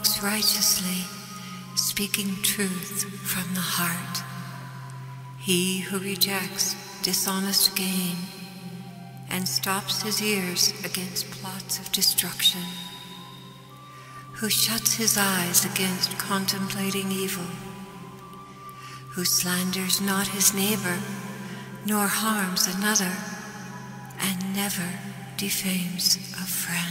walks righteously, speaking truth from the heart. He who rejects dishonest gain and stops his ears against plots of destruction, who shuts his eyes against contemplating evil, who slanders not his neighbor, nor harms another, and never defames a friend.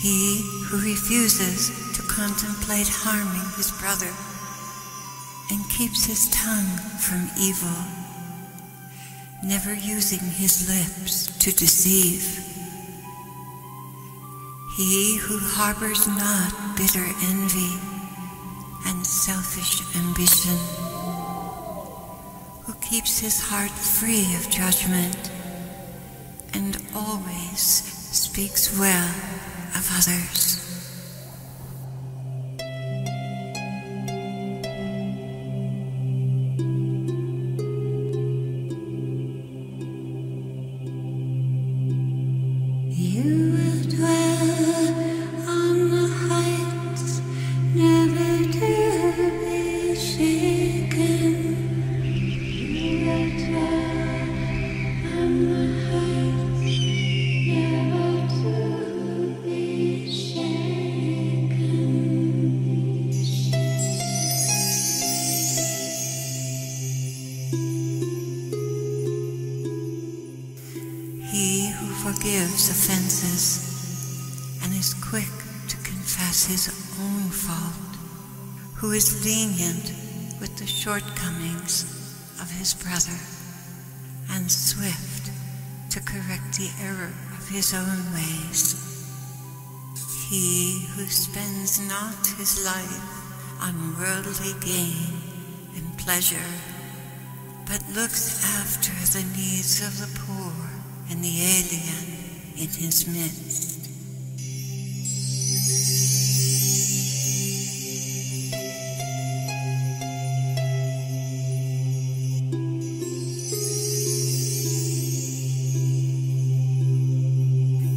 He who refuses to contemplate harming his brother and keeps his tongue from evil, never using his lips to deceive. He who harbors not bitter envy and selfish ambition, who keeps his heart free of judgment and always speaks well of others. Forgives offenses and is quick to confess his own fault, who is lenient with the shortcomings of his brother and swift to correct the error of his own ways. He who spends not his life on worldly gain and pleasure, but looks after the needs of the poor and the alien in his midst.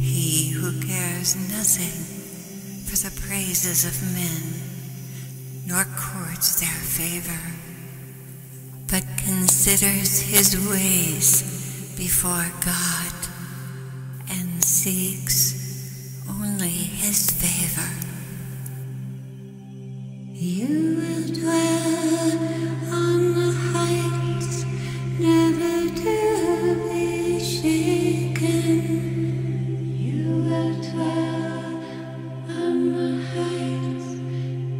He who cares nothing for the praises of men, nor courts their favor, but considers his ways before God, and seeks only His favor. You will dwell on the heights, never to be shaken. You will dwell on the heights,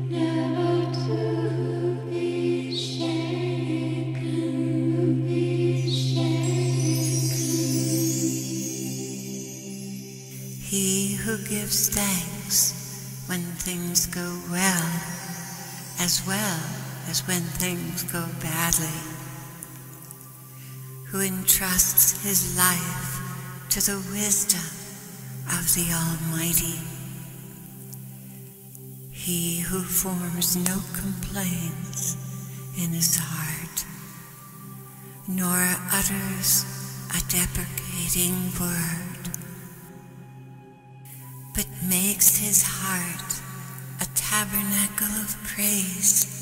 never to be shaken. He who gives thanks when things go well as when things go badly, who entrusts his life to the wisdom of the Almighty, he who forms no complaints in his heart, nor utters a deprecating word, but makes his heart a tabernacle of praise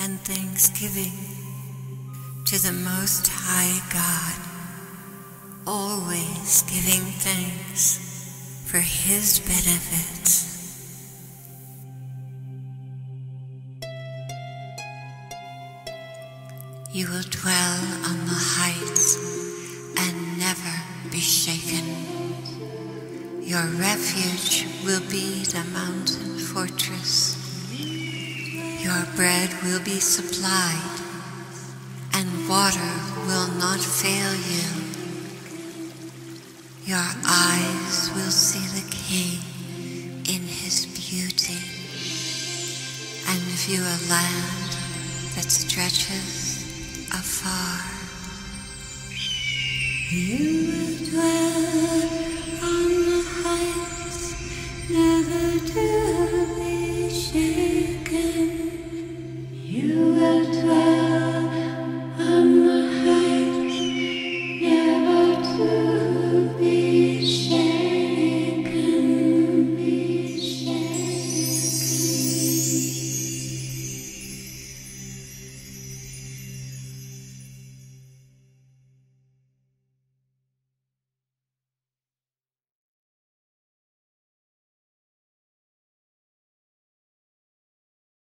and thanksgiving to the Most High God, always giving thanks for His benefits. You will dwell on the heights and never be shaken. Your refuge will be the mountain fortress. Your bread will be supplied, and water will not fail you. Your eyes will see the King in His beauty. you a land that stretches afar. You will dwell on the heights, never to be shaken.